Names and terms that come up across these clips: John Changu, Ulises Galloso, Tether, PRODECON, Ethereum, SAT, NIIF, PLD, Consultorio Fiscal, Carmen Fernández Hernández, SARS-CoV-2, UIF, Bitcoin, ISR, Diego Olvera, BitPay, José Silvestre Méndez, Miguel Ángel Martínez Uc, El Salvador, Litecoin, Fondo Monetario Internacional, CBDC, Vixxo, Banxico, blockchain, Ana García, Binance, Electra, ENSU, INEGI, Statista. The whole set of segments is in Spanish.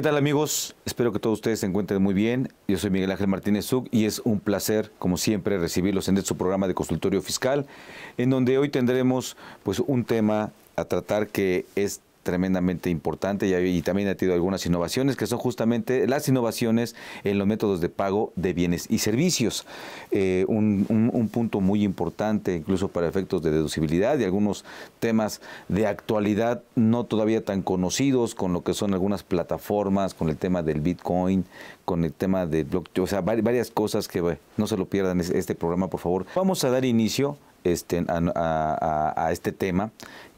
¿Qué tal, amigos? Espero que todos ustedes se encuentren muy bien. Yo soy Miguel Ángel Martínez Uc y es un placer, como siempre, recibirlos en su programa de Consultorio Fiscal, en donde hoy tendremos pues un tema a tratar que es tremendamente importante y también ha tenido algunas innovaciones, que son justamente las innovaciones en los métodos de pago de bienes y servicios. Un punto muy importante, incluso para efectos de deducibilidad y algunos temas de actualidad no todavía tan conocidos, con lo que son algunas plataformas, con el tema del Bitcoin, con el tema de blockchain, o sea, varias cosas que no se lo pierdan este programa, por favor. Vamos a dar inicio a este tema,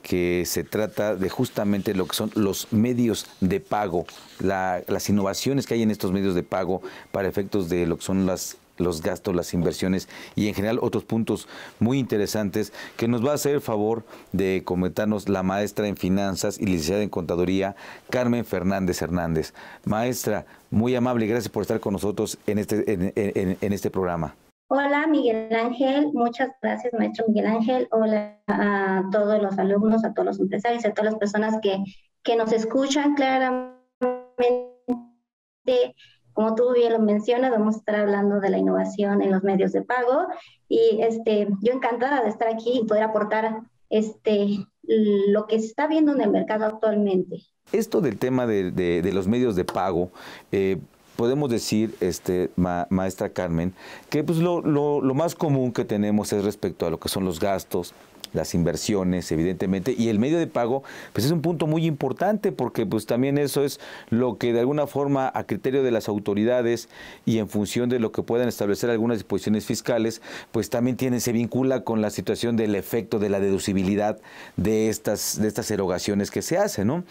que se trata de justamente lo que son los medios de pago, las innovaciones que hay en estos medios de pago para efectos de lo que son los gastos, las inversiones y en general otros puntos muy interesantes que nos va a hacer el favor de comentarnos la maestra en finanzas y licenciada en contaduría, Carmen Fernández Hernández. Maestra, muy amable, gracias por estar con nosotros en este programa. Hola, Miguel Ángel. Muchas gracias, maestro Miguel Ángel. Hola a todos los alumnos, a todos los empresarios, a todas las personas que nos escuchan. Claramente, como tú bien lo mencionas, vamos a estar hablando de la innovación en los medios de pago. Y yo encantada de estar aquí y poder aportar lo que se está viendo en el mercado actualmente. Esto del tema de los medios de pago, podemos decir, maestra Carmen, que pues lo más común que tenemos es respecto a lo que son los gastos, las inversiones, evidentemente, y el medio de pago pues es un punto muy importante, porque pues también eso es lo que de alguna forma, a criterio de las autoridades y en función de lo que puedan establecer algunas disposiciones fiscales, pues también se vincula con la situación del efecto de la deducibilidad de estas erogaciones que se hacen, ¿no?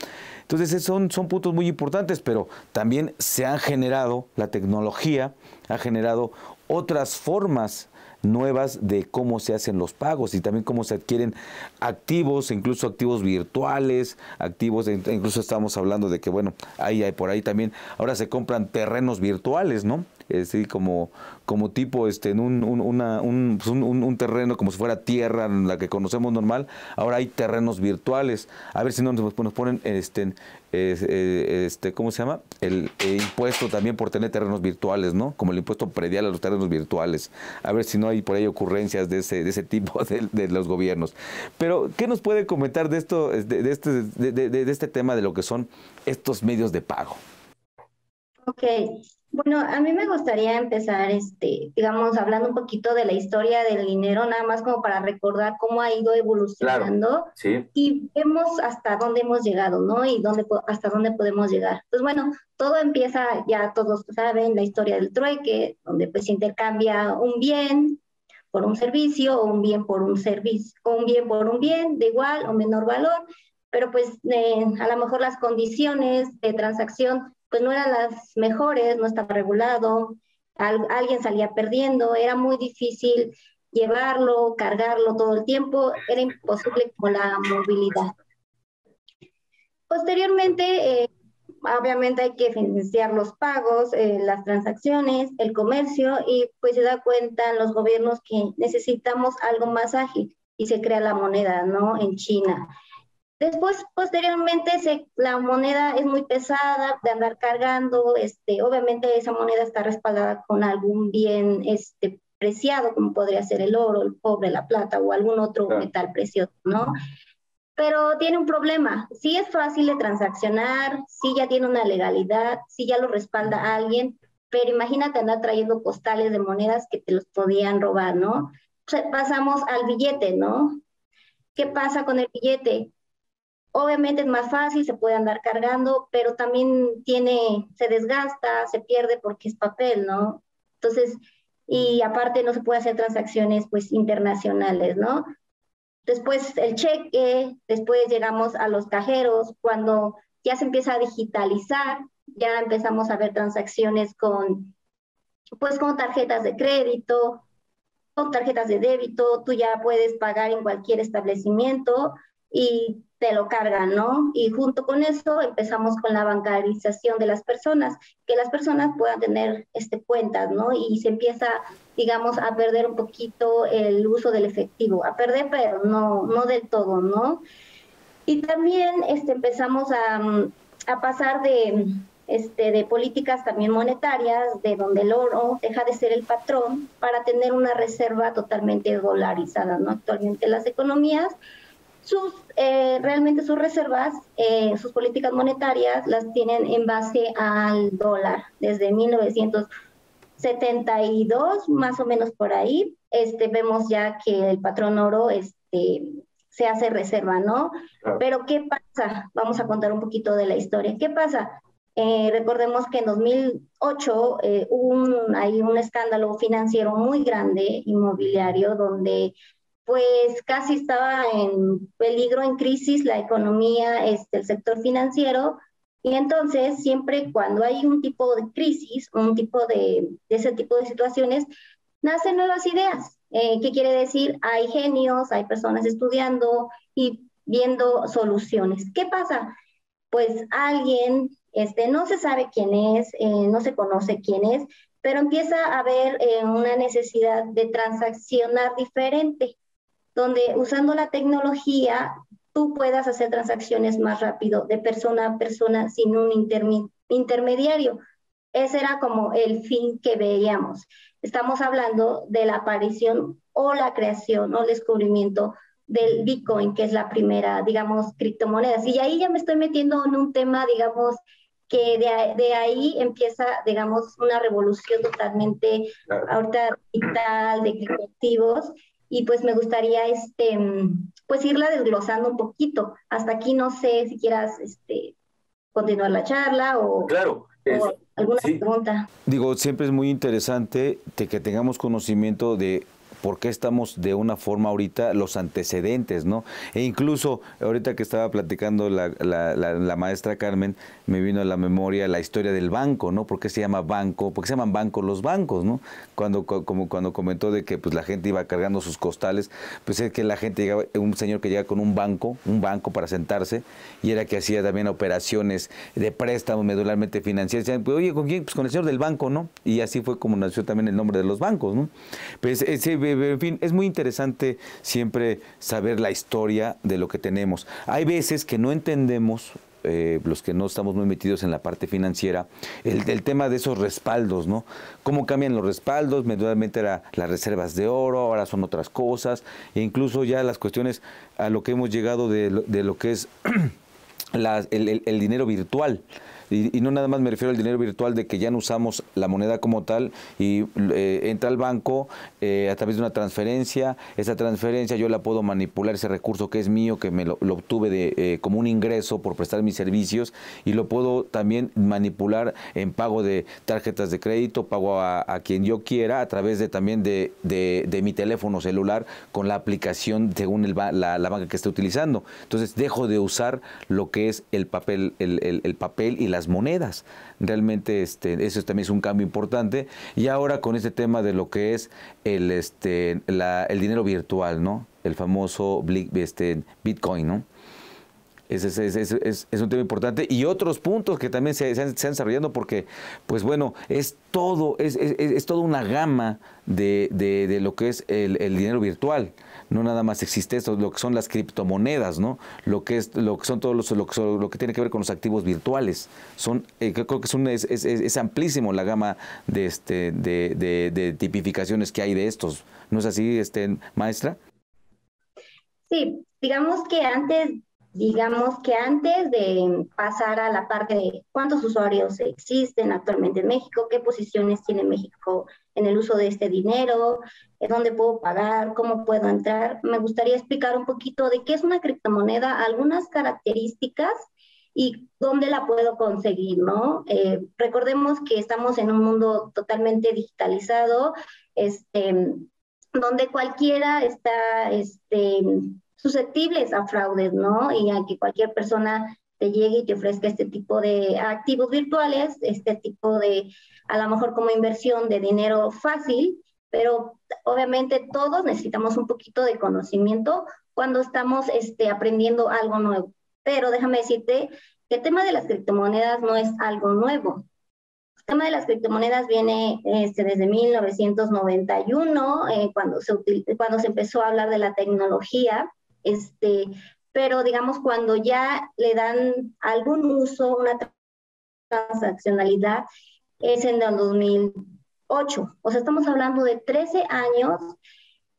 Entonces son puntos muy importantes, pero también se han generado, la tecnología ha generado otras formas nuevas de cómo se hacen los pagos y también cómo se adquieren activos, incluso activos virtuales, incluso estamos hablando de que, bueno, hay por ahí también, ahora se compran terrenos virtuales, ¿no? Es decir, como tipo un terreno, como si fuera tierra, la que conocemos normal, ahora hay terrenos virtuales. A ver si no nos ponen, ¿cómo se llama? El impuesto también por tener terrenos virtuales, ¿no? Como el impuesto predial a los terrenos virtuales. A ver si no hay por ahí ocurrencias de ese tipo de los gobiernos. Pero, ¿qué nos puede comentar de este tema de lo que son estos medios de pago? Ok. Bueno, a mí me gustaría empezar, digamos, hablando un poquito de la historia del dinero, nada más como para recordar cómo ha ido evolucionando. Claro, sí. Y vemos hasta dónde hemos llegado, ¿no? Y hasta dónde podemos llegar. Pues bueno, todo empieza, ya todos saben, la historia del trueque, donde pues se intercambia un bien por un servicio, o un bien por un servicio, o un bien por un bien de igual o menor valor, pero pues a lo mejor las condiciones de transacción pues no eran las mejores, no estaba regulado, alguien salía perdiendo, era muy difícil llevarlo, cargarlo todo el tiempo, era imposible con la movilidad. Posteriormente, obviamente hay que financiar los pagos, las transacciones, el comercio, y pues se da cuenta los gobiernos que necesitamos algo más ágil, y se crea la moneda, ¿no?, en China. Después, posteriormente, la moneda es muy pesada de andar cargando. Obviamente, esa moneda está respaldada con algún bien preciado, como podría ser el oro, el cobre, la plata o algún otro metal precioso, ¿no? Pero tiene un problema. Sí es fácil de transaccionar, sí ya tiene una legalidad, sí ya lo respalda a alguien, pero imagínate andar trayendo costales de monedas que te los podían robar, ¿no? Pasamos al billete, ¿no? ¿Qué pasa con el billete? Obviamente es más fácil, se puede andar cargando, pero también se desgasta, se pierde porque es papel, ¿no? Entonces, y aparte no se puede hacer transacciones, pues, internacionales, ¿no? Después el cheque, después llegamos a los cajeros, cuando ya se empieza a digitalizar, ya empezamos a ver transacciones con tarjetas de crédito, con tarjetas de débito, tú ya puedes pagar en cualquier establecimiento y te lo cargan, ¿no? Y junto con eso empezamos con la bancarización de las personas, que las personas puedan tener cuentas, ¿no? Y se empieza, digamos, a perder un poquito el uso del efectivo, a perder, pero no del todo, ¿no? Y también empezamos a pasar de políticas también monetarias, de donde el oro deja de ser el patrón para tener una reserva totalmente dolarizada, ¿no? Actualmente las economías, realmente sus reservas, sus políticas monetarias las tienen en base al dólar desde 1972, más o menos por ahí. Vemos ya que el patrón oro se hace reserva, ¿no? Claro. Pero ¿qué pasa? Vamos a contar un poquito de la historia. ¿Qué pasa? Recordemos que en 2008 hay un escándalo financiero muy grande, inmobiliario, donde pues casi estaba en peligro, en crisis la economía, el sector financiero. Y entonces siempre cuando hay un tipo de crisis, un tipo de ese tipo de situaciones, nacen nuevas ideas. ¿Qué quiere decir? Hay genios, hay personas estudiando y viendo soluciones. ¿Qué pasa? Pues alguien, no se sabe quién es, no se conoce quién es, pero empieza a haber una necesidad de transaccionar diferente, donde usando la tecnología tú puedas hacer transacciones más rápido, de persona a persona, sin un intermediario. Ese era como el fin que veíamos. Estamos hablando de la aparición o la creación o el descubrimiento del Bitcoin, que es la primera, digamos, criptomoneda. Y ahí ya me estoy metiendo en un tema, digamos, que de ahí empieza, digamos, una revolución totalmente ahorita digital, de criptoactivos. Y pues me gustaría pues irla desglosando un poquito. Hasta aquí no sé si quieras continuar la charla o, claro, o alguna pregunta. Digo, siempre es muy interesante que tengamos conocimiento de por qué estamos de una forma ahorita, los antecedentes, ¿no? E incluso ahorita que estaba platicando la maestra Carmen, me vino a la memoria la historia del banco, ¿no? ¿Por qué se llama banco? ¿Por qué se llaman bancos los bancos, no? Cuando comentó de que pues la gente iba cargando sus costales, pues es que la gente llegaba, un señor que llegaba con un banco para sentarse, y era que hacía también operaciones de préstamo medularmente financieras. Decían, pues, oye, ¿con quién? Pues con el señor del banco, ¿no? Y así fue como nació también el nombre de los bancos, ¿no? Pues en fin, es muy interesante siempre saber la historia de lo que tenemos. Hay veces que no entendemos, los que no estamos muy metidos en la parte financiera, el tema de esos respaldos, ¿no? Cómo cambian los respaldos, medularmente era las reservas de oro, ahora son otras cosas, e incluso ya las cuestiones a lo que hemos llegado de lo que es el dinero virtual. Y no nada más me refiero al dinero virtual de que ya no usamos la moneda como tal y entra al banco a través de una transferencia. Esa transferencia yo la puedo manipular, ese recurso que es mío, que me lo obtuve como un ingreso por prestar mis servicios, y lo puedo también manipular en pago de tarjetas de crédito, pago a quien yo quiera, a través de también de mi teléfono celular con la aplicación según la banca que esté utilizando. Entonces dejo de usar lo que es el papel, el papel y la monedas. Realmente eso también es un cambio importante, y ahora con este tema de lo que es el dinero virtual, ¿no? El famoso Bitcoin, ¿no? Es un tema importante, y otros puntos que también se han desarrollado, porque pues bueno, es toda una gama de lo que es el dinero virtual. No nada más existe esto, lo que son las criptomonedas, ¿no? Lo que tiene que ver con los activos virtuales. Creo que es amplísimo la gama de tipificaciones que hay de estos. ¿No es así, maestra? Sí, digamos que antes de pasar a la parte de cuántos usuarios existen actualmente en México, qué posiciones tiene México en el uso de este dinero, dónde puedo pagar, cómo puedo entrar, me gustaría explicar un poquito de qué es una criptomoneda, algunas características y dónde la puedo conseguir, ¿no? Recordemos que estamos en un mundo totalmente digitalizado, donde cualquiera está susceptibles a fraudes, ¿no? Y a que cualquier persona te llegue y te ofrezca este tipo de activos virtuales, este tipo de, a lo mejor como inversión de dinero fácil, pero obviamente todos necesitamos un poquito de conocimiento cuando estamos aprendiendo algo nuevo. Pero déjame decirte que el tema de las criptomonedas no es algo nuevo. El tema de las criptomonedas viene desde 1991, cuando se empezó a hablar de la tecnología. Pero digamos cuando ya le dan algún uso, una transaccionalidad es en el 2008. O sea, estamos hablando de 13 años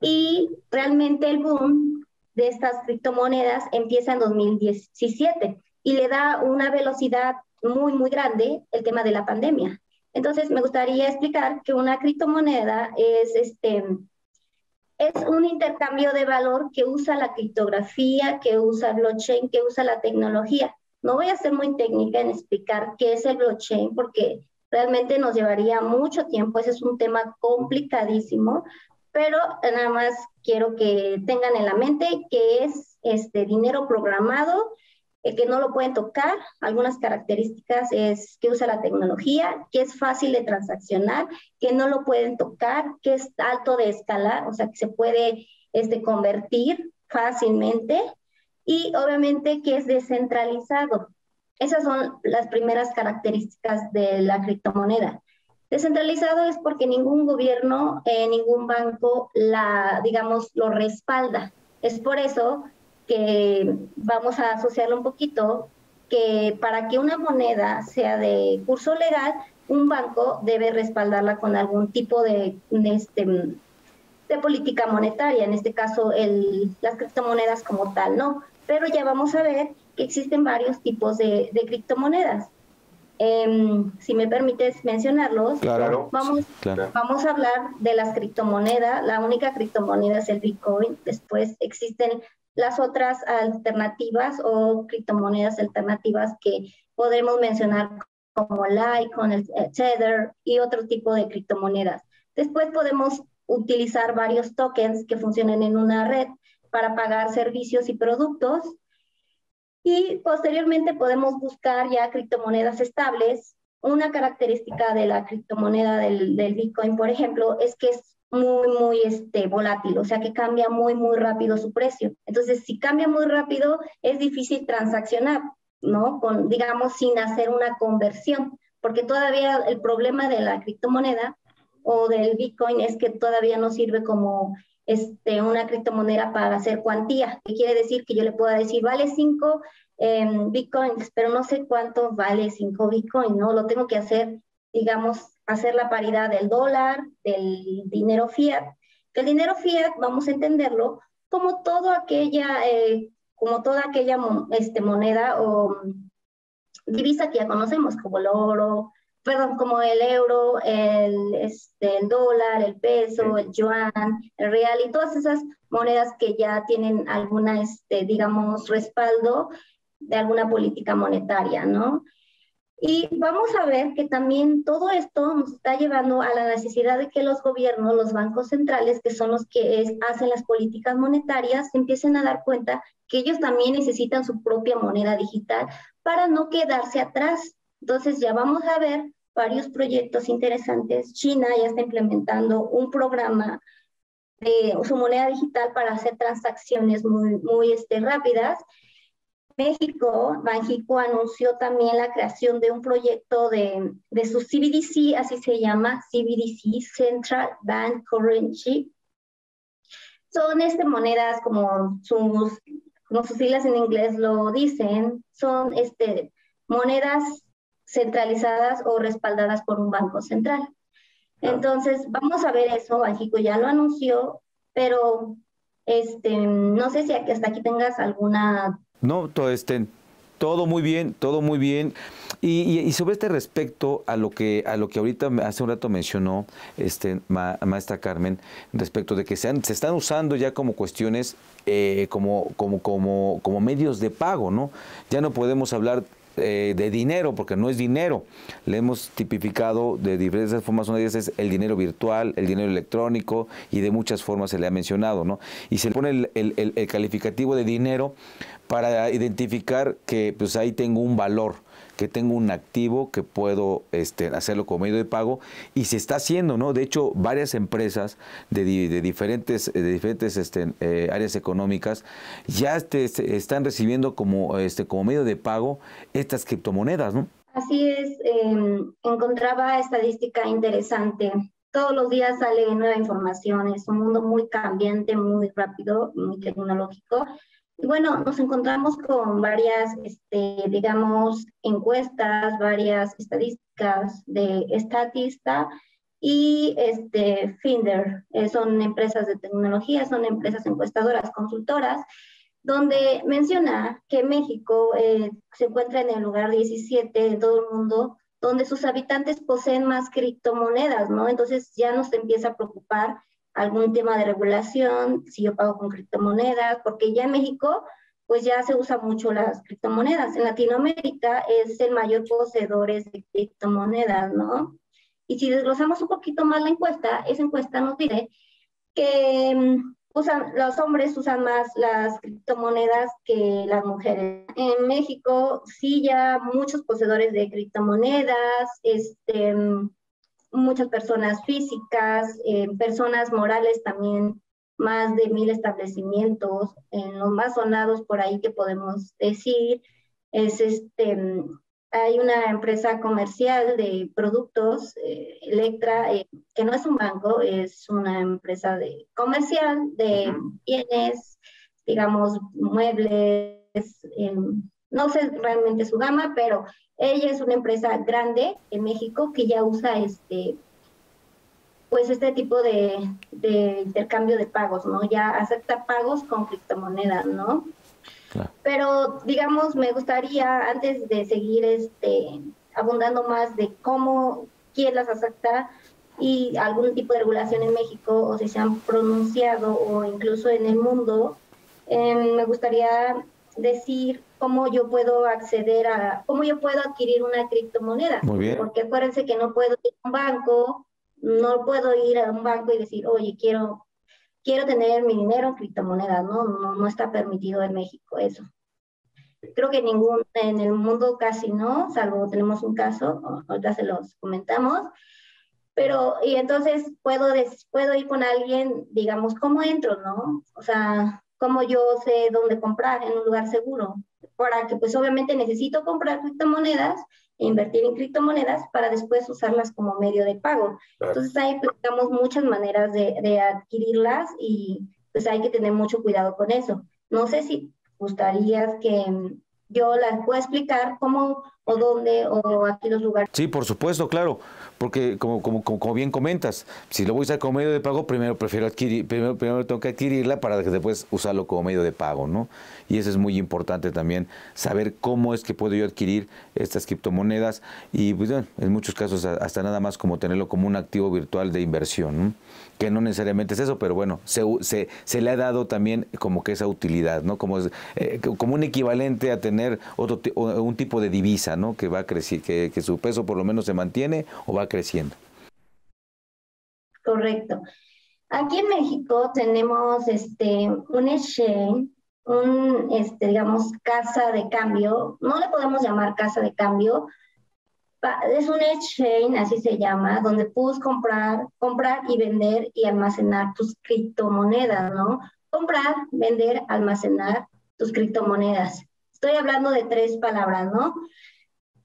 y realmente el boom de estas criptomonedas empieza en 2017 y le da una velocidad muy, muy grande el tema de la pandemia. Entonces, me gustaría explicar que una criptomoneda es un intercambio de valor que usa la criptografía, que usa blockchain, que usa la tecnología. No voy a ser muy técnica en explicar qué es el blockchain porque realmente nos llevaría mucho tiempo. Ese es un tema complicadísimo, pero nada más quiero que tengan en la mente que es dinero programado, que no lo pueden tocar. Algunas características es que usa la tecnología, que es fácil de transaccionar, que no lo pueden tocar, que es alto de escala, o sea, que se puede convertir fácilmente y obviamente que es descentralizado. Esas son las primeras características de la criptomoneda. Descentralizado es porque ningún gobierno, ningún banco lo respalda. Es por eso que vamos a asociarlo un poquito, que para que una moneda sea de curso legal, un banco debe respaldarla con algún tipo de política monetaria, en este caso las criptomonedas como tal, ¿no? Pero ya vamos a ver que existen varios tipos de criptomonedas. Si me permites mencionarlos, claro, vamos a hablar de las criptomonedas. La única criptomoneda es el Bitcoin, después existen las otras alternativas o criptomonedas alternativas que podremos mencionar como Litecoin, el Tether y otro tipo de criptomonedas. Después podemos utilizar varios tokens que funcionan en una red para pagar servicios y productos. Y posteriormente podemos buscar ya criptomonedas estables. Una característica de la criptomoneda del Bitcoin, por ejemplo, es que es muy, muy volátil, o sea que cambia muy, muy rápido su precio. Entonces, si cambia muy rápido, es difícil transaccionar, ¿no? Sin hacer una conversión, porque todavía el problema de la criptomoneda o del Bitcoin es que todavía no sirve como una criptomoneda para hacer cuantía, que quiere decir que yo le pueda decir, vale 5 Bitcoins, pero no sé cuánto vale 5 Bitcoin, ¿no? Lo tengo que hacer, hacer la paridad del dólar, del dinero fiat. Que el dinero fiat vamos a entenderlo como toda aquella moneda o divisa que ya conocemos, como el oro, perdón, como el euro, el dólar, el peso, el yuan, el real y todas esas monedas que ya tienen alguna, respaldo de alguna política monetaria, ¿no? Y vamos a ver que también todo esto nos está llevando a la necesidad de que los gobiernos, los bancos centrales, que son los que hacen las políticas monetarias, se empiecen a dar cuenta que ellos también necesitan su propia moneda digital para no quedarse atrás. Entonces ya vamos a ver varios proyectos interesantes. China ya está implementando un programa de su moneda digital para hacer transacciones muy, muy rápidas. México, Banxico anunció también la creación de un proyecto de su CBDC, así se llama, CBDC, Central Bank Currency. Son monedas, como sus siglas en inglés lo dicen, son monedas centralizadas o respaldadas por un banco central. Entonces, vamos a ver eso, Banxico ya lo anunció, pero no sé si hasta aquí tengas alguna... No, todo muy bien, todo muy bien. Y sobre este respecto a lo que ahorita hace un rato mencionó maestra Carmen, respecto de que se están usando ya como cuestiones, como medios de pago, ¿no? Ya no podemos hablar de dinero, porque no es dinero. Le hemos tipificado de diversas formas, una de ellas es el dinero virtual, el dinero electrónico, y de muchas formas se le ha mencionado, ¿no? Y se le pone el calificativo de dinero para identificar que pues ahí tengo un valor, que tengo un activo, que puedo hacerlo como medio de pago, y se está haciendo, ¿no? De hecho, varias empresas de diferentes áreas económicas ya están recibiendo como medio de pago estas criptomonedas, ¿no? Así es, encontraba estadística interesante. Todos los días sale nueva información, es un mundo muy cambiante, muy rápido, muy tecnológico. Y bueno, nos encontramos con varias, digamos, encuestas, varias estadísticas de Statista y Finder. Son empresas de tecnología, son empresas encuestadoras, consultoras, donde menciona que México se encuentra en el lugar 17 de todo el mundo, donde sus habitantes poseen más criptomonedas, ¿no? Entonces ya nos empieza a preocupar algún tema de regulación, si yo pago con criptomonedas, porque ya en México pues ya se usa mucho las criptomonedas. En Latinoamérica es el mayor poseedor de criptomonedas, ¿no? Y si desglosamos un poquito más la encuesta, esa encuesta nos dice que los hombres usan más las criptomonedas que las mujeres. En México sí ya muchos poseedores de criptomonedas, muchas personas físicas, personas morales también, más de 1000 establecimientos. Los más sonados por ahí que podemos decir es hay una empresa comercial de productos, Electra, que no es un banco, es una empresa comercial de bienes, digamos, muebles, no sé realmente su gama, pero ella es una empresa grande en México que ya usa este tipo de intercambio de pagos, ¿no? Ya acepta pagos con criptomonedas, ¿no? Claro. Pero, digamos, me gustaría, antes de seguir abundando más de cómo, quién las acepta y algún tipo de regulación en México, o si se han pronunciado, o incluso en el mundo, me gustaría decir cómo yo puedo adquirir una criptomoneda. Muy bien. Porque acuérdense que no puedo ir a un banco, y decir, oye, quiero tener mi dinero en criptomonedas, ¿no? No está permitido en México eso. Creo que en el mundo casi no, salvo tenemos un caso, ahorita se los comentamos. Pero, y entonces puedo ir con alguien, digamos, ¿cómo entro, no? O sea, ¿cómo yo sé dónde comprar en un lugar seguro? Para que, pues, obviamente necesito comprar criptomonedas e invertir en criptomonedas para después usarlas como medio de pago. Claro. Entonces, ahí aplicamos muchas maneras de adquirirlas y, pues, hay que tener mucho cuidado con eso. No sé si gustarías que yo las pueda explicar cómo o dónde o aquí los lugares. Sí, por supuesto, claro, porque como bien comentas, si lo voy a usar como medio de pago, primero tengo que adquirirla para que después usarlo como medio de pago, ¿no? Y eso es muy importante también, saber cómo es que puedo yo adquirir estas criptomonedas y, pues, bueno, en muchos casos hasta nada más como tenerlo como un activo virtual de inversión, ¿no? Que no necesariamente es eso, pero bueno, se le ha dado también como que esa utilidad, ¿no? Como un equivalente a tener un tipo de divisa, ¿no? Que va a crecer, que su peso por lo menos se mantiene o va creciendo. Correcto. Aquí en México tenemos un exchange, digamos, casa de cambio. No le podemos llamar casa de cambio. Es un exchange, así se llama, donde puedes comprar y vender y almacenar tus criptomonedas, ¿no? Comprar, vender, almacenar tus criptomonedas. Estoy hablando de 3 palabras, ¿no?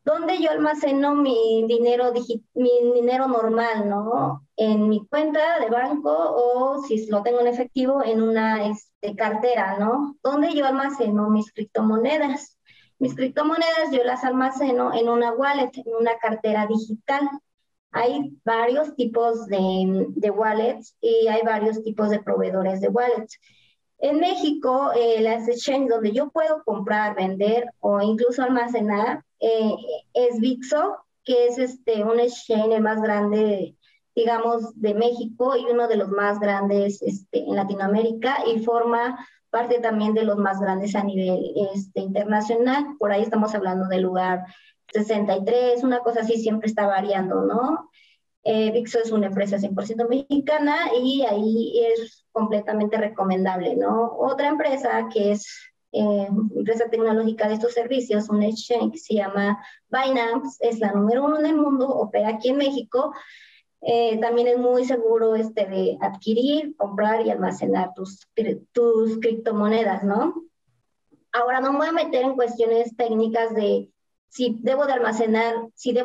Donde yo almaceno mi dinero normal, ¿no? En mi cuenta de banco o si lo tengo en efectivo en una cartera, ¿no? Donde yo almaceno mis criptomonedas. Mis criptomonedas yo las almaceno en una wallet, en una cartera digital. Hay varios tipos de wallets y hay varios tipos de proveedores de wallets. En México, las exchanges donde yo puedo comprar, vender o incluso almacenar es Vixxo, que es un exchange el más grande, digamos, de México y uno de los más grandes en Latinoamérica y forma parte también de los más grandes a nivel internacional. Por ahí estamos hablando del lugar 63, una cosa así siempre está variando, ¿no? Vixxo es una empresa 100% mexicana y ahí es completamente recomendable, ¿no? Otra empresa que es empresa tecnológica de estos servicios, un exchange que se llama Binance, es la número 1 en el mundo, opera aquí en México. También es muy seguro de adquirir, comprar y almacenar tus criptomonedas, ¿no? Ahora no me voy a meter en cuestiones técnicas de si debo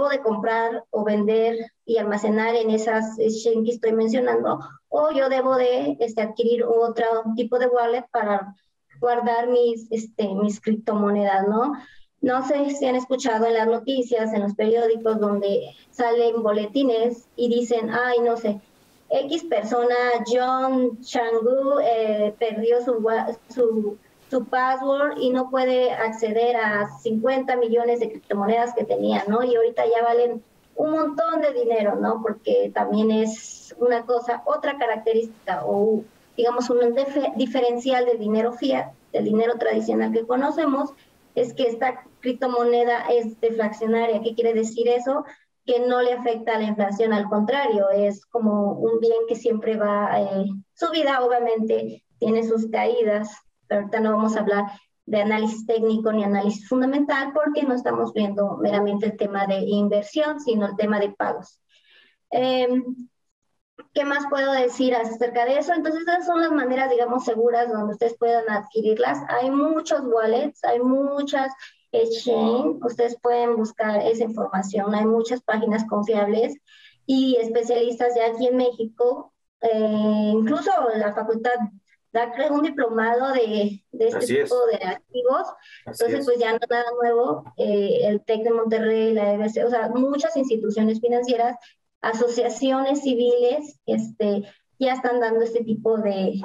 de comprar o vender y almacenar en esas exchanges que estoy mencionando, o yo debo de adquirir otro tipo de wallet para guardar mis criptomonedas, ¿no? No sé si han escuchado en las noticias, en los periódicos, donde salen boletines y dicen, ay, no sé, X persona, John Changu, perdió su password y no puede acceder a 50 millones de criptomonedas que tenía, ¿no? Y ahorita ya valen un montón de dinero, ¿no? Porque también es una cosa, otra característica o digamos un diferencial del dinero fiat, del dinero tradicional que conocemos, es que esta criptomoneda es deflacionaria. ¿Qué quiere decir eso? Que no le afecta a la inflación, al contrario, es como un bien que siempre va subida, obviamente tiene sus caídas, pero ahorita no vamos a hablar de análisis técnico ni análisis fundamental porque no estamos viendo meramente el tema de inversión, sino el tema de pagos. ¿Qué más puedo decir acerca de eso? Entonces, esas son las maneras, digamos, seguras donde ustedes puedan adquirirlas. Hay muchos wallets, hay muchas exchange, ustedes pueden buscar esa información, hay muchas páginas confiables y especialistas ya aquí en México, incluso la facultad da un diplomado de este tipo de activos. Entonces, pues ya no nada nuevo, el TEC de Monterrey, la EBC, o sea, muchas instituciones financieras, asociaciones civiles, ya están dando este tipo de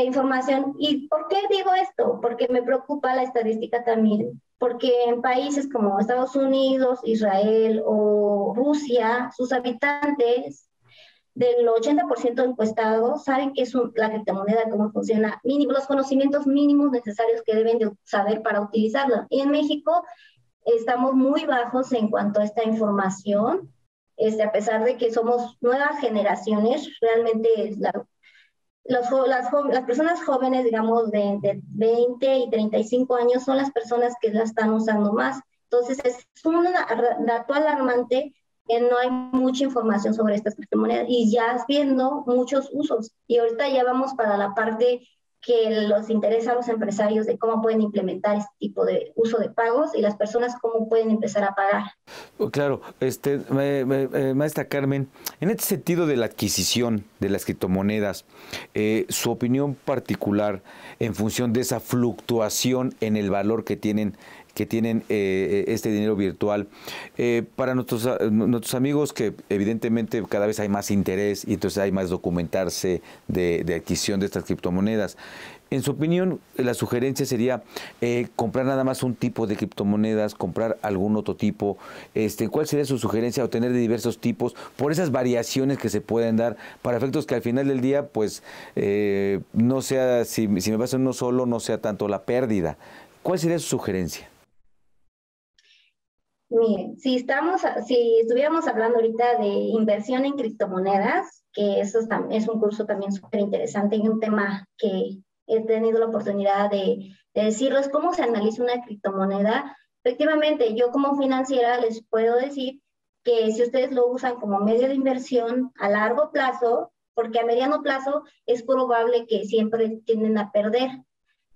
información. ¿Y por qué digo esto? Porque me preocupa la estadística también, porque en países como Estados Unidos, Israel o Rusia, sus habitantes, del 80% encuestados saben qué es la criptomoneda, cómo funciona, los conocimientos mínimos necesarios que deben de saber para utilizarla. Y en México estamos muy bajos en cuanto a esta información, a pesar de que somos nuevas generaciones, realmente las personas jóvenes, digamos, de 20 y 35 años son las personas que la están usando más. Entonces es un dato alarmante que no hay mucha información sobre estas criptomonedas y ya viendo muchos usos. Y ahorita ya vamos para la parte que los interesa a los empresarios de cómo pueden implementar este tipo de uso de pagos y las personas cómo pueden empezar a pagar. Claro, maestra Carmen, en este sentido de la adquisición de las criptomonedas, su opinión particular en función de esa fluctuación en el valor que tienen este dinero virtual. Para nuestros amigos que evidentemente cada vez hay más interés y entonces hay más documentarse de adquisición de estas criptomonedas. En su opinión, la sugerencia sería comprar nada más un tipo de criptomonedas, comprar algún otro tipo. ¿Cuál sería su sugerencia? O tener de diversos tipos por esas variaciones que se pueden dar para efectos que al final del día, pues, no sea, si me pasa uno solo, no sea tanto la pérdida. ¿Cuál sería su sugerencia? Miren, si estuviéramos hablando ahorita de inversión en criptomonedas, que eso es un curso también súper interesante y un tema que he tenido la oportunidad de decirles, cómo se analiza una criptomoneda. Efectivamente, yo como financiera les puedo decir que si ustedes lo usan como medio de inversión a largo plazo, porque a mediano plazo es probable que siempre tienden a perder.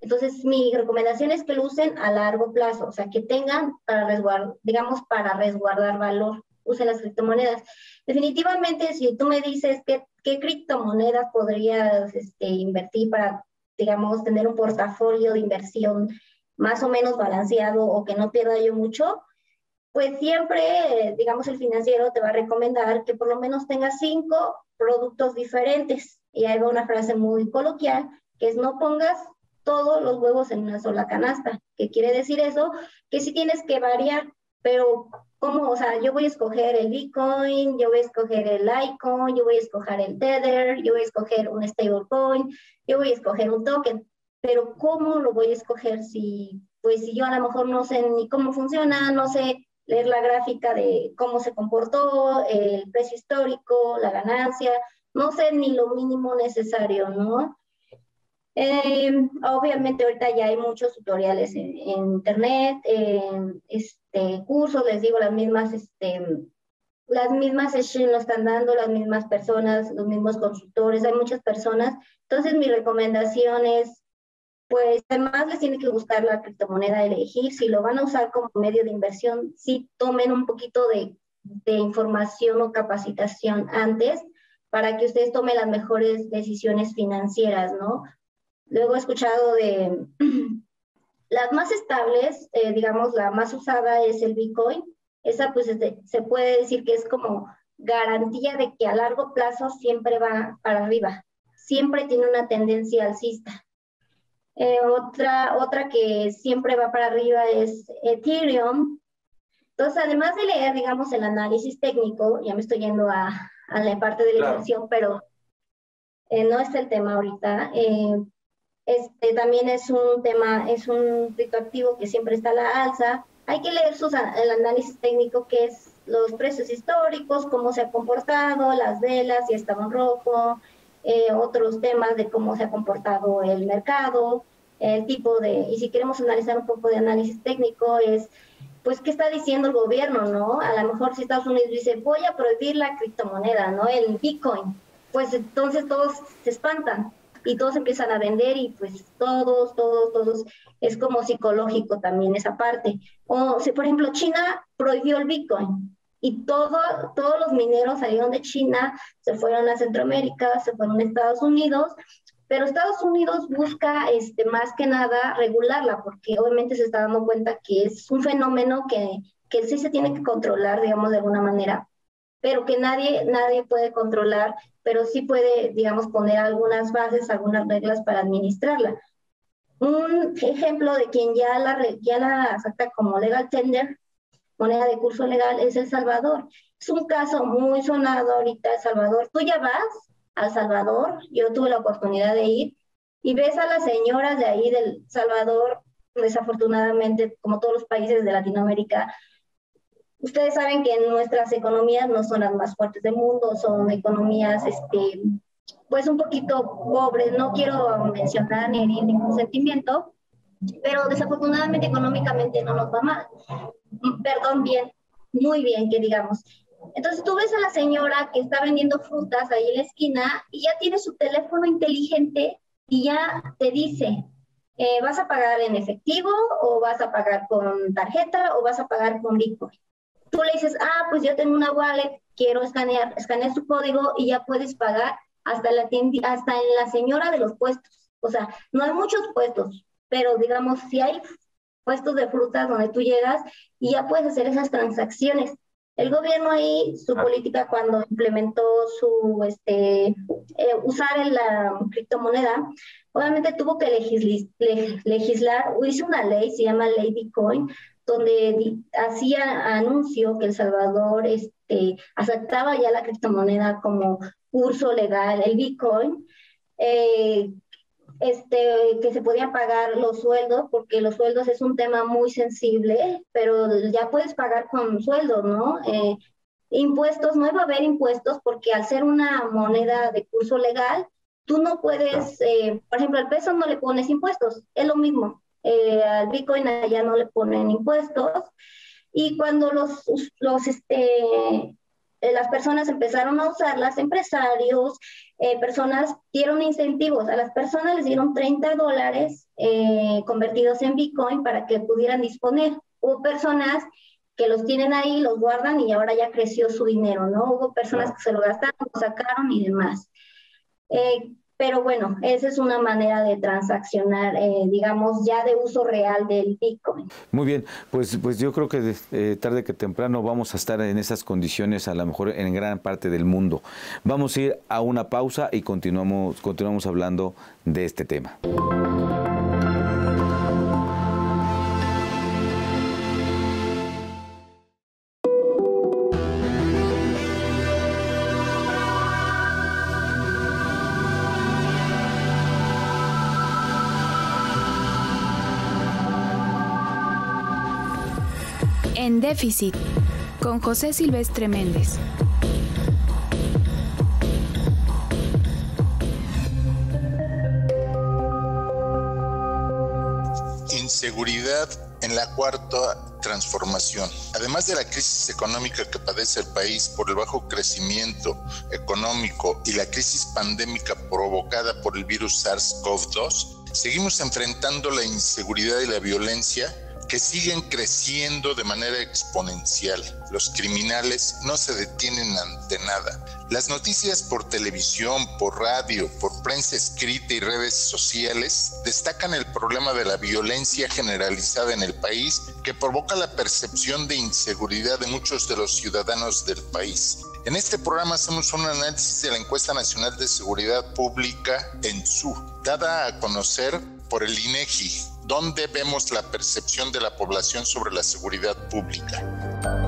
Entonces, mi recomendación es que lo usen a largo plazo, o sea, que tengan para resguardar, digamos, para resguardar valor, usen las criptomonedas. Definitivamente, si tú me dices qué criptomonedas podrías invertir para, digamos, tener un portafolio de inversión más o menos balanceado o que no pierda yo mucho, pues siempre, digamos, el financiero te va a recomendar que por lo menos tengas 5 productos diferentes. Y ahí va una frase muy coloquial, que es no pongas todos los huevos en una sola canasta. ¿Qué quiere decir eso? Que sí tienes que variar, pero ¿cómo? O sea, yo voy a escoger el Bitcoin, yo voy a escoger el Litecoin, yo voy a escoger el Tether, yo voy a escoger un stablecoin, yo voy a escoger un token, pero ¿cómo lo voy a escoger si yo a lo mejor no sé ni cómo funciona, no sé leer la gráfica de cómo se comportó, el precio histórico, la ganancia, no sé ni lo mínimo necesario, ¿no? Obviamente ahorita ya hay muchos tutoriales en internet, cursos, les digo, las mismas sessions lo están dando, las mismas personas, los mismos consultores, hay muchas personas. Entonces mi recomendación es, pues además les tienen que buscar la criptomoneda, elegir, si lo van a usar como medio de inversión, sí tomen un poquito de información o capacitación antes para que ustedes tomen las mejores decisiones financieras, ¿no? Luego he escuchado de las más estables, digamos, la más usada es el Bitcoin. Esa pues se puede decir que es como garantía de que a largo plazo siempre va para arriba. Siempre tiene una tendencia alcista. Otra que siempre va para arriba es Ethereum. Entonces, además de leer, digamos, el análisis técnico, ya me estoy yendo a la parte de la inversión, pero no es el tema ahorita. También es un tema, es un criptoactivo que siempre está a la alza. Hay que leer el análisis técnico, que es los precios históricos, cómo se ha comportado, las velas, si estaban rojo, otros temas de cómo se ha comportado el mercado, el tipo de... Y si queremos analizar un poco de análisis técnico es, pues, ¿qué está diciendo el gobierno, no? A lo mejor si Estados Unidos dice, voy a prohibir la criptomoneda, ¿no? El Bitcoin. Pues entonces todos se espantan y todos empiezan a vender y pues todos. Es como psicológico también esa parte. O si, por ejemplo, China prohibió el Bitcoin. Y todos los mineros salieron de China, se fueron a Centroamérica, se fueron a Estados Unidos, pero Estados Unidos busca más que nada regularla, porque obviamente se está dando cuenta que es un fenómeno que sí se tiene que controlar, digamos, de alguna manera, pero que nadie puede controlar, pero sí puede, digamos, poner algunas bases, algunas reglas para administrarla. Un ejemplo de quien ya la saca como legal tender, moneda de curso legal, es El Salvador. Es un caso muy sonado ahorita, El Salvador. Tú ya vas a El Salvador, yo tuve la oportunidad de ir, y ves a las señoras de ahí del Salvador, desafortunadamente, como todos los países de Latinoamérica. Ustedes saben que nuestras economías no son las más fuertes del mundo, son economías, pues un poquito pobres. No quiero mencionar ni herir ningún sentimiento, pero desafortunadamente económicamente no nos va mal. Perdón, bien, muy bien, que digamos. Entonces tú ves a la señora que está vendiendo frutas ahí en la esquina y ya tiene su teléfono inteligente y ya te dice, ¿vas a pagar en efectivo o vas a pagar con tarjeta o vas a pagar con Bitcoin? Tú le dices, pues yo tengo una wallet, quiero escanear su código y ya puedes pagar hasta en la señora de los puestos. O sea, no hay muchos puestos, pero digamos, si hay puestos de frutas donde tú llegas y ya puedes hacer esas transacciones. El gobierno ahí, su política cuando implementó su usar la criptomoneda, obviamente tuvo que legislar, hizo una ley, se llama Ley Bitcoin, donde hacía anuncio que El Salvador aceptaba ya la criptomoneda como curso legal, el Bitcoin, que se podían pagar los sueldos, porque los sueldos es un tema muy sensible, pero ya puedes pagar con sueldos, ¿no? Impuestos, no va a haber impuestos, porque al ser una moneda de curso legal, tú no puedes, por ejemplo, al peso no le pones impuestos, es lo mismo. Al Bitcoin allá no le ponen impuestos. Y cuando las personas empezaron a usarlas, empresarios, personas dieron incentivos. A las personas les dieron $30 convertidos en Bitcoin para que pudieran disponer. Hubo personas que los tienen ahí, los guardan y ahora ya creció su dinero, ¿no? Hubo personas que se lo gastaron, lo sacaron y demás. Pero bueno, esa es una manera de transaccionar, digamos, ya de uso real del Bitcoin. Muy bien, pues yo creo que tarde que temprano vamos a estar en esas condiciones, a lo mejor en gran parte del mundo. Vamos a ir a una pausa y continuamos hablando de este tema. En Déficit, con José Silvestre Méndez. Inseguridad en la cuarta transformación. Además de la crisis económica que padece el país por el bajo crecimiento económico y la crisis pandémica provocada por el virus SARS-CoV-2, seguimos enfrentando la inseguridad y la violencia que siguen creciendo de manera exponencial. Los criminales no se detienen ante nada. Las noticias por televisión, por radio, por prensa escrita y redes sociales destacan el problema de la violencia generalizada en el país que provoca la percepción de inseguridad de muchos de los ciudadanos del país. En este programa hacemos un análisis de la Encuesta Nacional de Seguridad Pública, ENSU, dada a conocer por el INEGI, donde vemos la percepción de la población sobre la seguridad pública.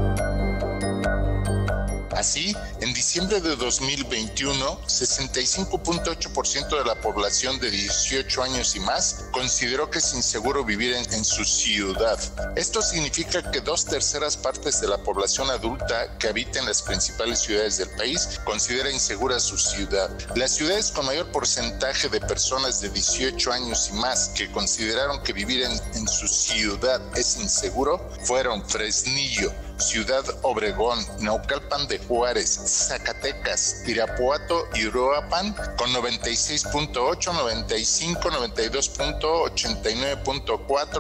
Así, en diciembre de 2021, 65.8% de la población de 18 años y más consideró que es inseguro vivir en su ciudad. Esto significa que 2/3 partes de la población adulta que habita en las principales ciudades del país considera insegura su ciudad. Las ciudades con mayor porcentaje de personas de 18 años y más que consideraron que vivir en su ciudad es inseguro fueron Fresnillo, Ciudad Obregón, Naucalpan de Juárez, Zacatecas, Irapuato y Uruapan con 96.8, 95, 92.89,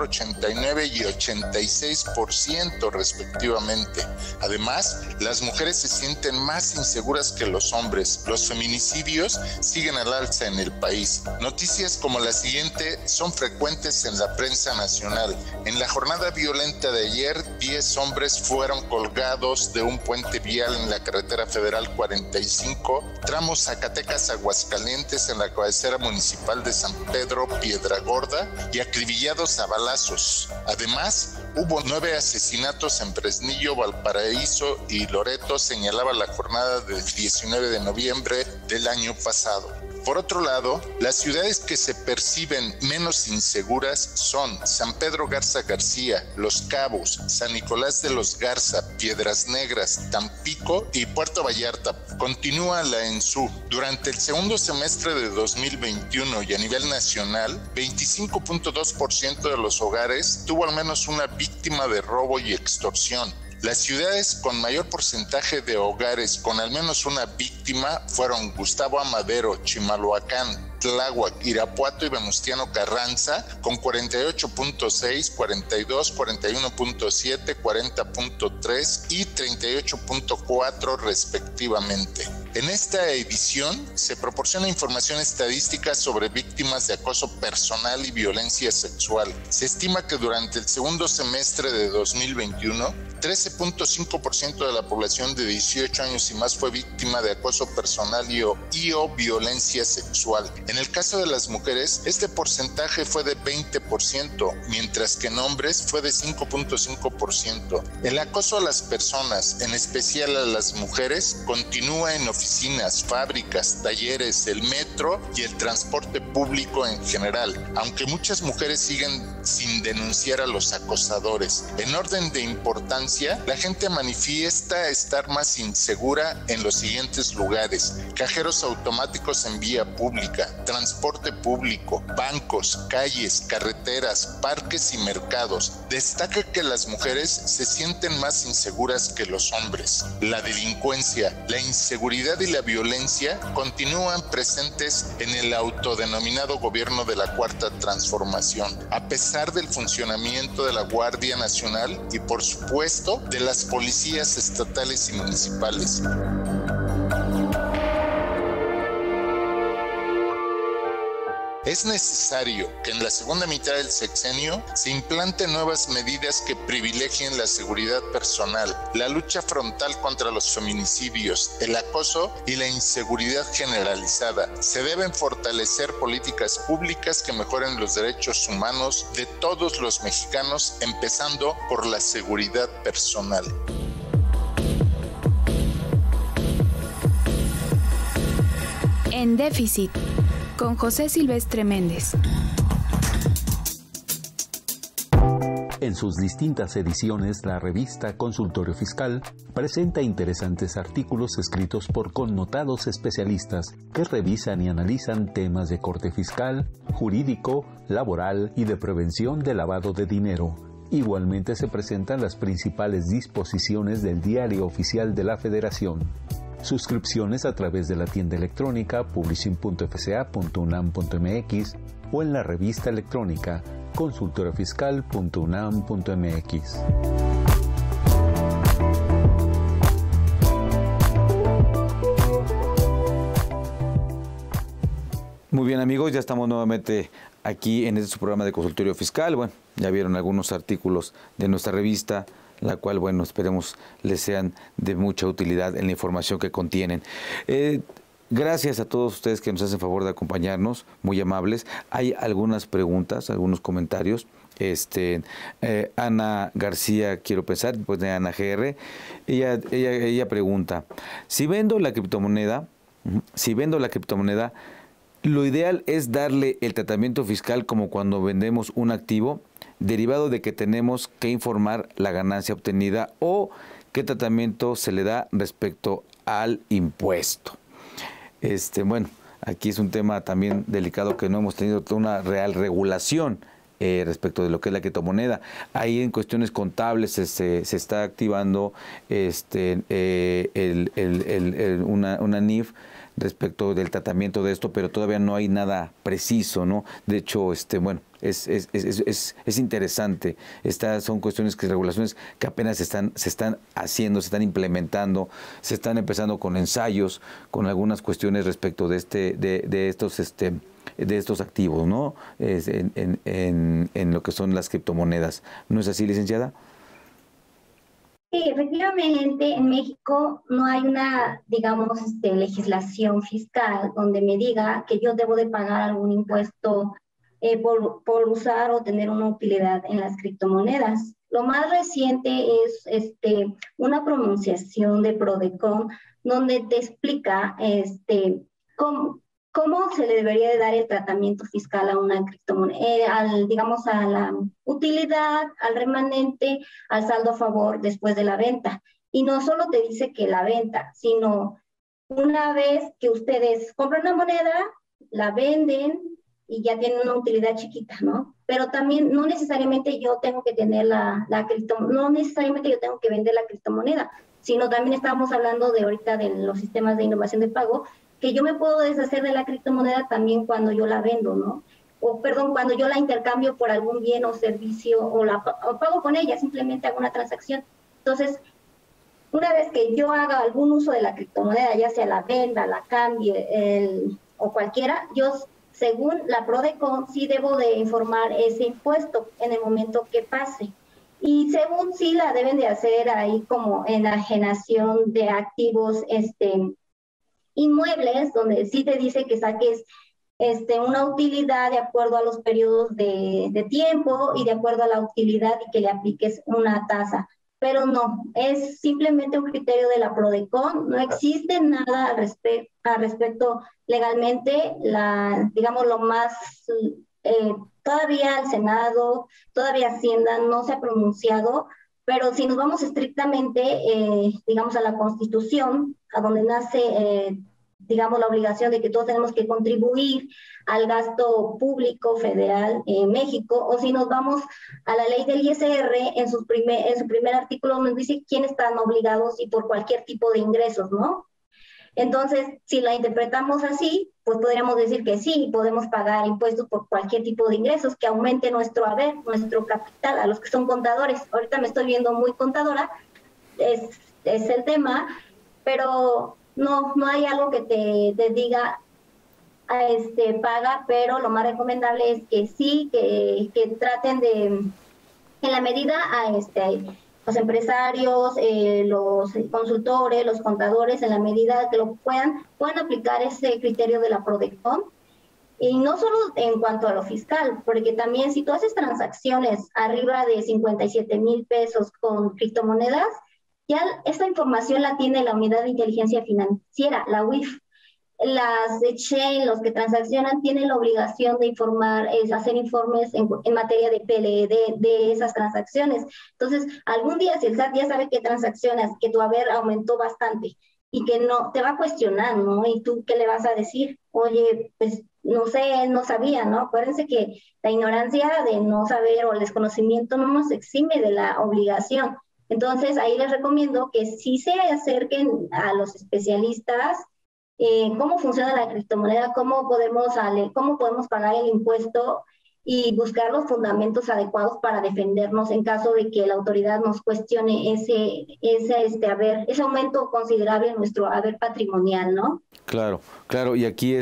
89 y 86% respectivamente. Además, las mujeres se sienten más inseguras que los hombres. Los feminicidios siguen al alza en el país. Noticias como la siguiente son frecuentes en la prensa nacional. En la jornada violenta de ayer, 10 hombres fueron colgados de un puente vial en la carretera federal 45, tramo Zacatecas-Aguascalientes, en la cabecera municipal de San Pedro Piedragorda, y acribillados a balazos. Además, hubo 9 asesinatos en Fresnillo, Valparaíso y Loreto, señalaba la jornada del 19 de noviembre del año pasado. Por otro lado, las ciudades que se perciben menos inseguras son San Pedro Garza García, Los Cabos, San Nicolás de los Garza, Piedras Negras, Tampico y Puerto Vallarta. Continúa la ENSU. Durante el segundo semestre de 2021 y a nivel nacional, 25.2% de los hogares tuvo al menos una víctima de robo y extorsión. Las ciudades con mayor porcentaje de hogares con al menos una víctima fueron Gustavo Amadero, Chimalhuacán, Tláhuac, Irapuato y Venustiano Carranza con 48.6, 42, 41.7, 40.3 y 38.4 respectivamente. En esta edición se proporciona información estadística sobre víctimas de acoso personal y violencia sexual. Se estima que durante el segundo semestre de 2021, 13.5% de la población de 18 años y más fue víctima de acoso personal y o violencia sexual. En el caso de las mujeres, este porcentaje fue de 20%, mientras que en hombres fue de 5.5%. El acoso a las personas, en especial a las mujeres, continúa en oficinas, fábricas, talleres, el metro y el transporte público en general, aunque muchas mujeres siguen sin denunciar a los acosadores. En orden de importancia, la gente manifiesta estar más insegura en los siguientes lugares: cajeros automáticos en vía pública, transporte público, bancos, calles, carreteras, parques y mercados. Destaca que las mujeres se sienten más inseguras que los hombres. La delincuencia, la inseguridad y la violencia continúan presentes en el autodenominado gobierno de la Cuarta Transformación, a pesar del funcionamiento de la Guardia Nacional y, por supuesto, de las policías estatales y municipales. Es necesario que en la segunda mitad del sexenio se implanten nuevas medidas que privilegien la seguridad personal, la lucha frontal contra los feminicidios, el acoso y la inseguridad generalizada. Se deben fortalecer políticas públicas que mejoren los derechos humanos de todos los mexicanos, empezando por la seguridad personal. En déficit, con José Silvestre Méndez. En sus distintas ediciones, la revista Consultorio Fiscal presenta interesantes artículos escritos por connotados especialistas que revisan y analizan temas de corte fiscal, jurídico, laboral y de prevención de lavado de dinero. Igualmente se presentan las principales disposiciones del Diario Oficial de la Federación. Suscripciones a través de la tienda electrónica publishing.fca.unam.mx o en la revista electrónica consultoriofiscal.unam.mx. Muy bien, amigos, ya estamos nuevamente aquí en este su programa de Consultorio Fiscal. Bueno, ya vieron algunos artículos de nuestra revista, la cual, bueno, esperemos les sean de mucha utilidad en la información que contienen. Gracias a todos ustedes que nos hacen favor de acompañarnos, muy amables. Hay algunas preguntas, algunos comentarios. Ana García, quiero pensar, pues de Ana GR, ella pregunta, si vendo la criptomoneda, lo ideal es darle el tratamiento fiscal como cuando vendemos un activo, derivado de que tenemos que informar la ganancia obtenida o qué tratamiento se le da respecto al impuesto. Bueno, aquí es un tema también delicado que no hemos tenido una real regulación respecto de lo que es la criptomoneda. Ahí en cuestiones contables se está activando una NIIF respecto del tratamiento de esto, pero todavía no hay nada preciso, ¿no? De hecho, bueno, es interesante. Son cuestiones que regulaciones que apenas se están haciendo, se están implementando, se están empezando con ensayos, con algunas cuestiones respecto de estos activos, ¿no? En lo que son las criptomonedas. ¿No es así, licenciada? Sí, efectivamente, en México no hay una, digamos, legislación fiscal donde me diga que yo debo de pagar algún impuesto por usar o tener una utilidad en las criptomonedas. Lo más reciente es una pronunciación de PRODECON donde te explica ¿cómo se le debería de dar el tratamiento fiscal a una criptomoneda? Digamos, a la utilidad, al remanente, al saldo a favor después de la venta. Y no solo te dice que la venta, sino una vez que ustedes compran una moneda, la venden y ya tienen una utilidad chiquita, ¿no? Pero también no necesariamente yo tengo que tener la criptomoneda, no necesariamente yo tengo que vender la criptomoneda, sino también estábamos hablando de ahorita de los sistemas de innovación de pago, que yo me puedo deshacer de la criptomoneda también cuando yo la vendo, ¿no? O, perdón, cuando yo la intercambio por algún bien o servicio o pago con ella, simplemente hago una transacción. Entonces, una vez que yo haga algún uso de la criptomoneda, ya sea la venda, la cambie o cualquiera, yo, según la PRODECON, sí debo de informar ese impuesto en el momento que pase. Y según sí la deben de hacer ahí como enajenación de activos, inmuebles, donde sí te dice que saques una utilidad de acuerdo a los periodos de tiempo y de acuerdo a la utilidad y que le apliques una tasa. Pero no, es simplemente un criterio de la PRODECON, no existe nada al respecto legalmente. Digamos, lo más, todavía el Senado, todavía Hacienda no se ha pronunciado, pero si nos vamos estrictamente, digamos, a la Constitución, a donde nace, digamos, la obligación de que todos tenemos que contribuir al gasto público federal en México, o si nos vamos a la ley del ISR, en su primer artículo nos dice quiénes están obligados y por cualquier tipo de ingresos, ¿no? Entonces, si la interpretamos así, pues podríamos decir que sí, podemos pagar impuestos por cualquier tipo de ingresos que aumente nuestro haber, nuestro capital, a los que son contadores. Ahorita me estoy viendo muy contadora, es el tema, pero no hay algo que te diga paga, pero lo más recomendable es que sí, que traten de, en la medida los empresarios, los consultores, los contadores, en la medida que lo puedan aplicar ese criterio de la PRODECON. Y no solo en cuanto a lo fiscal, porque también si tú haces transacciones arriba de 57 mil pesos con criptomonedas, ya esta información la tiene la Unidad de Inteligencia Financiera, la UIF. Las exchange, los que transaccionan, tienen la obligación de informar, hacer informes en materia de PLD de esas transacciones. Entonces, algún día, si el SAT ya sabe que transaccionas, que tu haber aumentó bastante y que no te va a cuestionar, ¿no? ¿Y tú qué le vas a decir? Oye, pues no sé, no sabía, ¿no? Acuérdense que la ignorancia de no saber o el desconocimiento no nos exime de la obligación. Entonces, ahí les recomiendo que sí se acerquen a los especialistas. Cómo funciona la criptomoneda, cómo podemos pagar el impuesto y buscar los fundamentos adecuados para defendernos en caso de que la autoridad nos cuestione ese aumento considerable en nuestro haber patrimonial, ¿no? Claro, claro. Y aquí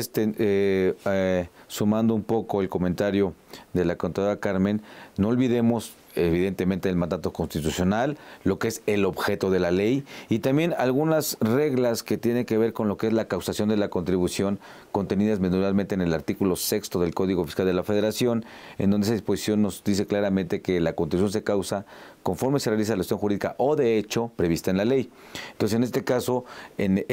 sumando un poco el comentario de la contadora Carmen, no olvidemos evidentemente el mandato constitucional, lo que es el objeto de la ley y también algunas reglas que tienen que ver con lo que es la causación de la contribución contenidas mensualmente en el artículo 6º del Código Fiscal de la Federación, en donde esa disposición nos dice claramente que la contribución se causa conforme se realiza la acción jurídica o de hecho prevista en la ley. Entonces, en este caso, en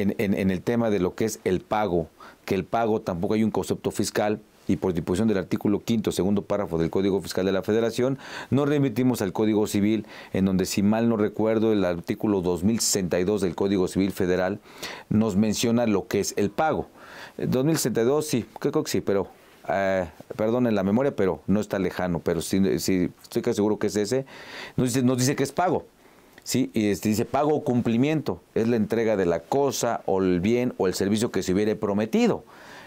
el tema de lo que es el pago, que el pago tampoco hay un concepto fiscal, y por disposición del artículo 5º, segundo párrafo del Código Fiscal de la Federación, nos remitimos al Código Civil, en donde, si mal no recuerdo, el artículo 2062 del Código Civil Federal nos menciona lo que es el pago. 2062, sí, creo que sí, pero perdonen la memoria, pero no está lejano, pero sí estoy casi seguro que es ese. Nos dice que es pago. Sí, y dice pago o cumplimiento, es la entrega de la cosa o el bien o el servicio que se hubiera prometido.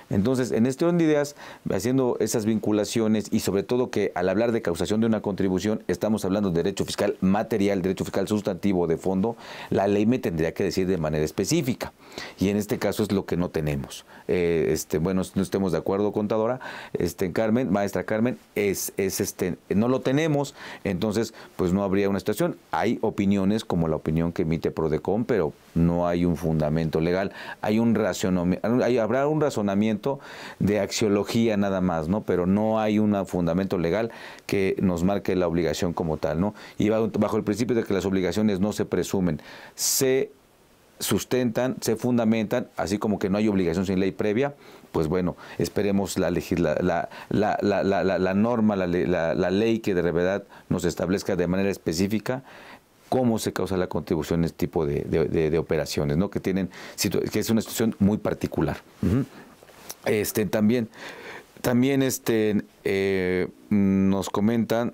Entonces, en este orden de ideas, haciendo esas vinculaciones y sobre todo que al hablar de causación de una contribución, estamos hablando de derecho fiscal material, derecho fiscal sustantivo de fondo, la ley me tendría que decir de manera específica. Y en este caso es lo que no tenemos. Bueno, no estemos de acuerdo, contadora, Carmen, maestra Carmen, no lo tenemos, entonces pues no habría una situación. Hay opiniones como la opinión que emite PRODECON, pero no hay un fundamento legal, habrá un razonamiento de axiología nada más, ¿no? Pero no hay un fundamento legal que nos marque la obligación como tal, ¿no? Y bajo el principio de que las obligaciones no se presumen, se sustentan, se fundamentan, así como que no hay obligación sin ley previa, pues bueno, esperemos la ley que de verdad nos establezca de manera específica cómo se causa la contribución en este tipo de operaciones, ¿no? Que es una situación muy particular. Uh-huh. También nos comentan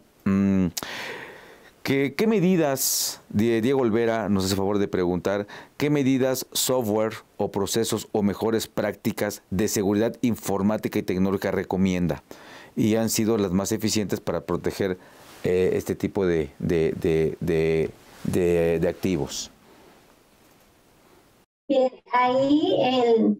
qué medidas, Diego Olvera nos hace favor de preguntar, ¿qué medidas, software o procesos o mejores prácticas de seguridad informática y tecnológica recomienda y han sido las más eficientes para proteger este tipo de activos? Bien, ahí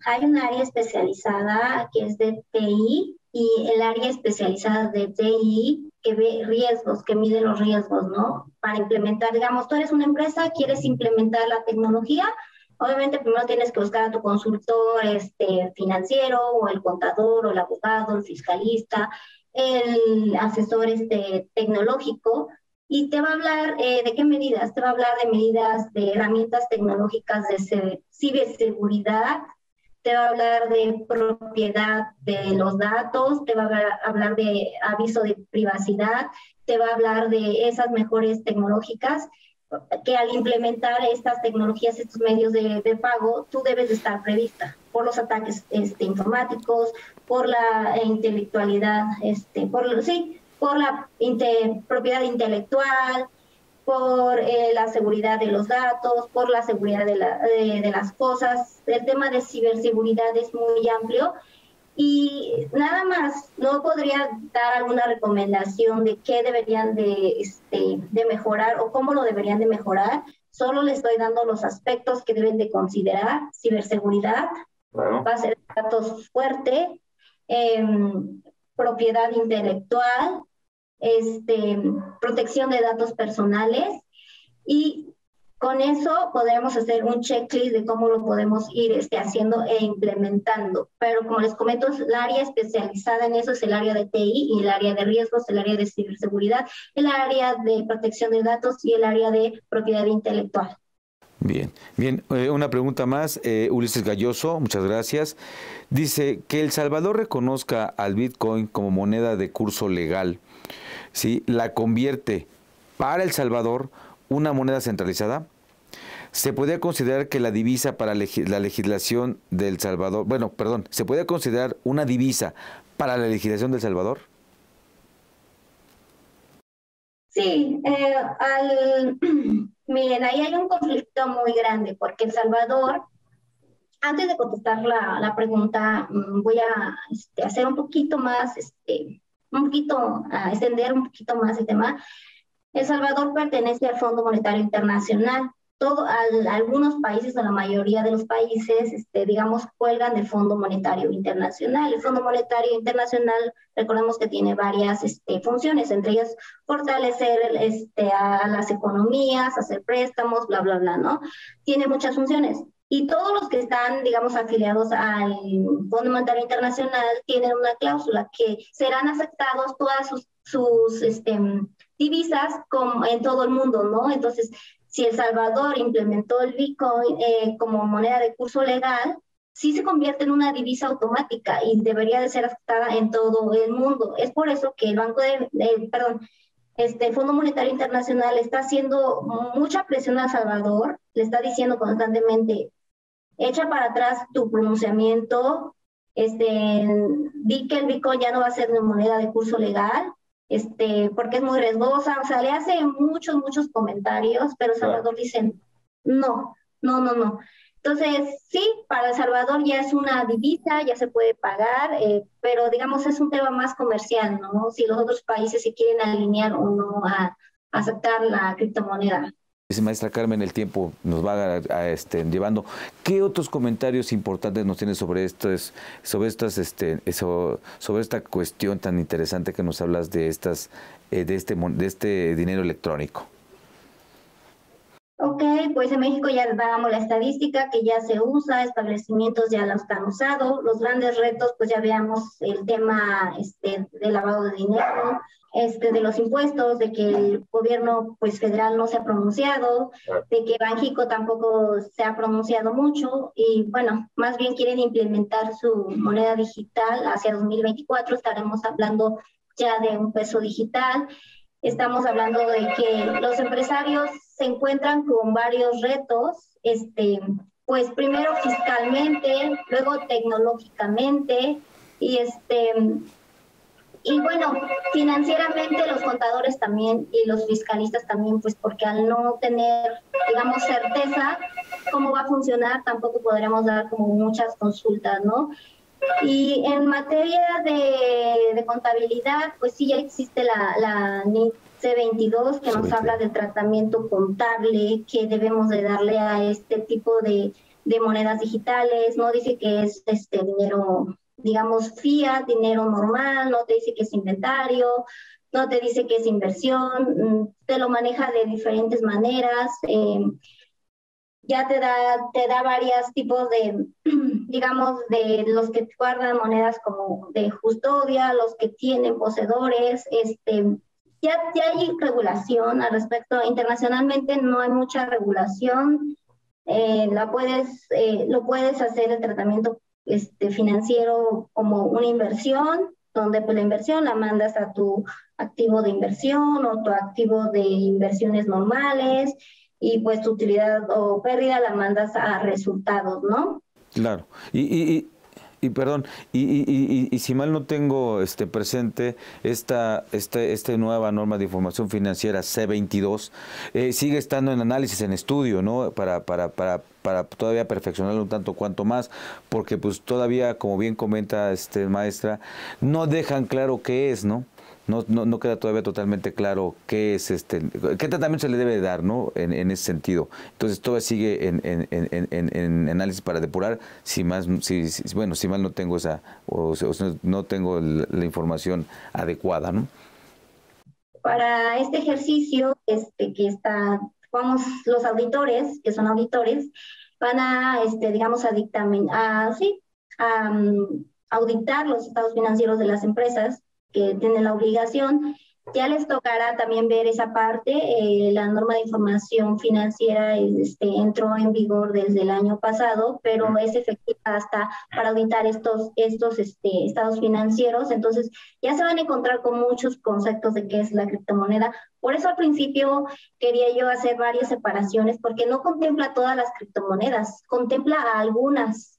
hay un área especializada que es de TI y el área especializada de TI que ve riesgos, que mide los riesgos, ¿no? Para implementar, digamos, tú eres una empresa, quieres implementar la tecnología, obviamente primero tienes que buscar a tu consultor financiero o el contador o el abogado, el fiscalista, el asesor tecnológico. Y te va a hablar de qué medidas, te va a hablar de medidas de herramientas tecnológicas de ciberseguridad, te va a hablar de propiedad de los datos, te va a hablar de aviso de privacidad, te va a hablar de esas mejores tecnológicas que al implementar estas tecnologías, estos medios de pago, tú debes de estar prevista por los ataques informáticos, por la intelectualidad, por la propiedad intelectual, por la seguridad de los datos, por la seguridad de las cosas. El tema de ciberseguridad es muy amplio y nada más, no podría dar alguna recomendación de qué deberían de mejorar o cómo lo deberían de mejorar. Solo les estoy dando los aspectos que deben de considerar. Ciberseguridad, bueno, va a ser datos fuerte, propiedad intelectual, protección de datos personales, y con eso podremos hacer un checklist de cómo lo podemos ir haciendo e implementando. Pero como les comento, el área especializada en eso es el área de TI y el área de riesgos, el área de ciberseguridad, el área de protección de datos y el área de propiedad intelectual. Bien, bien. Una pregunta más, Ulises Galloso, muchas gracias. Dice, que El Salvador reconozca al Bitcoin como moneda de curso legal, ¿sí? ¿La convierte para El Salvador una moneda centralizada? ¿Se podría considerar una divisa para la legislación del Salvador? Sí, miren, ahí hay un conflicto muy grande porque El Salvador, antes de contestar la pregunta, voy a hacer un poquito más un poquito, extender un poquito más el tema. El Salvador pertenece al Fondo Monetario Internacional. Algunos países, o la mayoría de los países, digamos, cuelgan del Fondo Monetario Internacional. El Fondo Monetario Internacional, recordemos que tiene varias funciones, entre ellas fortalecer a las economías, hacer préstamos, bla, bla, bla, ¿no? Tiene muchas funciones. Y todos los que están, digamos, afiliados al Fondo Monetario Internacional tienen una cláusula que serán aceptados todas sus divisas en todo el mundo, ¿no? Entonces, si El Salvador implementó el Bitcoin como moneda de curso legal, sí se convierte en una divisa automática y debería de ser aceptada en todo el mundo. Es por eso que el Fondo Monetario Internacional está haciendo mucha presión a El Salvador, le está diciendo constantemente, echa para atrás tu pronunciamiento, di que el Bitcoin ya no va a ser una moneda de curso legal, porque es muy riesgosa, o sea, le hace muchos comentarios, pero El Salvador dice, no. Entonces, sí, para El Salvador ya es una divisa, ya se puede pagar, pero digamos es un tema más comercial, ¿no? Si los otros países se quieren alinear o no a aceptar la criptomoneda. Sí, maestra Carmen, el tiempo nos va llevando. ¿Qué otros comentarios importantes nos tiene sobre esta cuestión tan interesante que nos hablas de este dinero electrónico? Ok, pues en México ya dábamos la estadística que ya se usa, establecimientos ya los han usado, los grandes retos, pues ya veamos el tema del lavado de dinero, de los impuestos, de que el gobierno pues federal no se ha pronunciado, de que Banxico tampoco se ha pronunciado mucho y bueno, más bien quieren implementar su moneda digital hacia 2024, estaremos hablando ya de un peso digital. Estamos hablando de que los empresarios se encuentran con varios retos, pues primero fiscalmente, luego tecnológicamente y bueno, financieramente los contadores también y los fiscalistas también, pues porque al no tener, digamos, certeza cómo va a funcionar, tampoco podremos dar como muchas consultas, ¿no? Y en materia de contabilidad, pues sí, ya existe la NIIF C22 que nos habla del tratamiento contable que debemos de darle a este tipo de monedas digitales. No dice que es dinero, digamos, fiat, dinero normal, no te dice que es inventario, no te dice que es inversión, te lo maneja de diferentes maneras. Ya te da varios tipos de, digamos, de los que guardan monedas como de custodia, los que tienen poseedores, ya hay regulación al respecto. Internacionalmente no hay mucha regulación, lo puedes hacer el tratamiento financiero como una inversión, donde pues la inversión la mandas a tu activo de inversión o tu activo de inversiones normales, y pues tu utilidad o pérdida la mandas a resultados, ¿no? Claro. Y si mal no tengo presente esta nueva norma de información financiera C22, sigue estando en análisis, en estudio, ¿no? Para todavía perfeccionarlo un tanto cuanto más, porque pues todavía, como bien comenta maestra, no dejan claro qué es, ¿no? No queda todavía totalmente claro qué es qué tratamiento se le debe dar, ¿no? En ese sentido. Entonces todavía sigue en análisis para depurar, si mal no tengo no tengo la información adecuada, ¿no? Para este ejercicio los auditores, que son auditores, van a digamos a dictaminar, auditar los estados financieros de las empresas que tienen la obligación. Ya les tocará también ver esa parte. La norma de información financiera entró en vigor desde el año pasado, pero es efectiva hasta para auditar estos estados financieros. Entonces ya se van a encontrar con muchos conceptos de qué es la criptomoneda. Por eso al principio quería yo hacer varias separaciones, porque no contempla todas las criptomonedas, contempla algunas.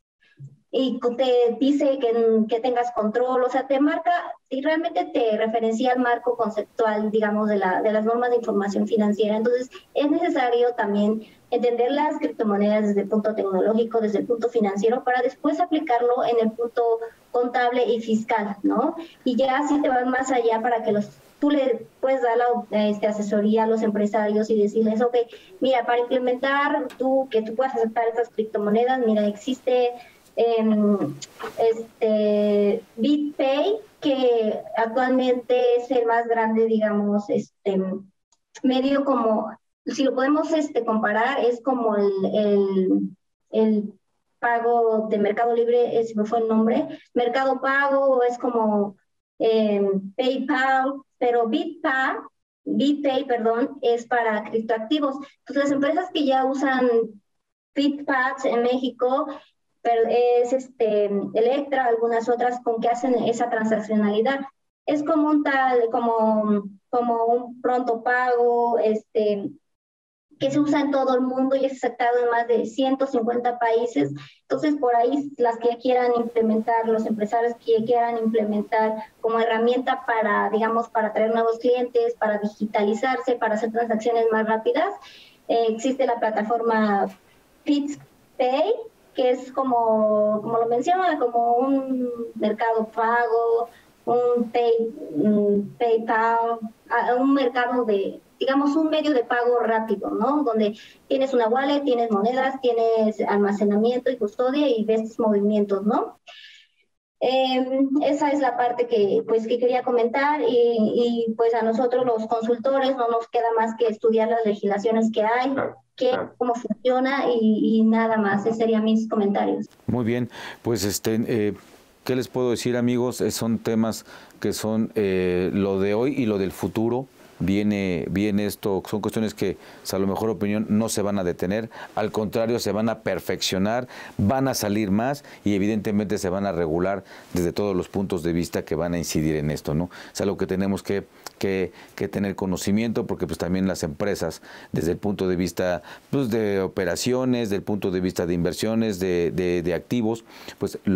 y te dice que tengas control, o sea, te marca y realmente te referencia al marco conceptual, digamos, de las normas de información financiera. Entonces, es necesario también entender las criptomonedas desde el punto tecnológico, desde el punto financiero, para después aplicarlo en el punto contable y fiscal, ¿no? Y ya así te vas más allá para que tú le puedes dar la asesoría a los empresarios y decirles, ok, mira, para implementar que tú puedas aceptar estas criptomonedas, mira, existe BitPay, que actualmente es el más grande, digamos, medio como, si lo podemos comparar, es como el pago de Mercado Libre, ese fue el nombre, Mercado Pago, es como PayPal, pero BitPay, perdón, es para criptoactivos. Entonces, las empresas que ya usan BitPay en México, pero es Electra, algunas otras con que hacen esa transaccionalidad. Es como como un pronto pago que se usa en todo el mundo y es aceptado en más de 150 países. Entonces, por ahí las que quieran implementar, los empresarios que quieran implementar como herramienta para, digamos, para atraer nuevos clientes, para digitalizarse, para hacer transacciones más rápidas, existe la plataforma BitPay, que es como lo menciona, como un Mercado Pago, un PayPal, un mercado de, digamos, un medio de pago rápido, ¿no? Donde tienes una wallet, tienes monedas, tienes almacenamiento y custodia y ves movimientos, ¿no? Esa es la parte que quería comentar y pues a nosotros los consultores no nos queda más que estudiar las legislaciones que hay, cómo funciona y nada más. Esos serían mis comentarios. Muy bien, pues ¿qué les puedo decir, amigos? Son temas que son lo de hoy y lo del futuro. Viene esto, son cuestiones que, a lo mejor opinión, no se van a detener, al contrario, se van a perfeccionar, van a salir más y evidentemente se van a regular desde todos los puntos de vista que van a incidir en esto, ¿no? Es algo que tenemos que tener conocimiento, porque pues también las empresas, desde el punto de vista de operaciones, del punto de vista de inversiones, de activos, pues se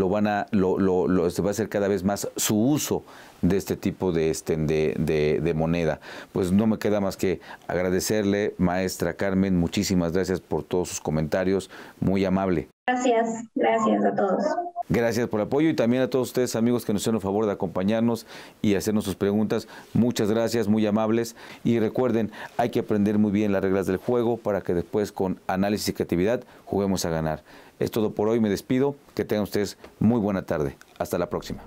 va a hacer cada vez más su uso de este tipo de moneda. Pues no me queda más que agradecerle, maestra Carmen, muchísimas gracias por todos sus comentarios, muy amable. Gracias a todos. Gracias por el apoyo y también a todos ustedes, amigos, que nos hicieron el favor de acompañarnos y hacernos sus preguntas. Muchas gracias, muy amables. Y recuerden, hay que aprender muy bien las reglas del juego para que después, con análisis y creatividad, juguemos a ganar. Es todo por hoy, me despido. Que tengan ustedes muy buena tarde. Hasta la próxima.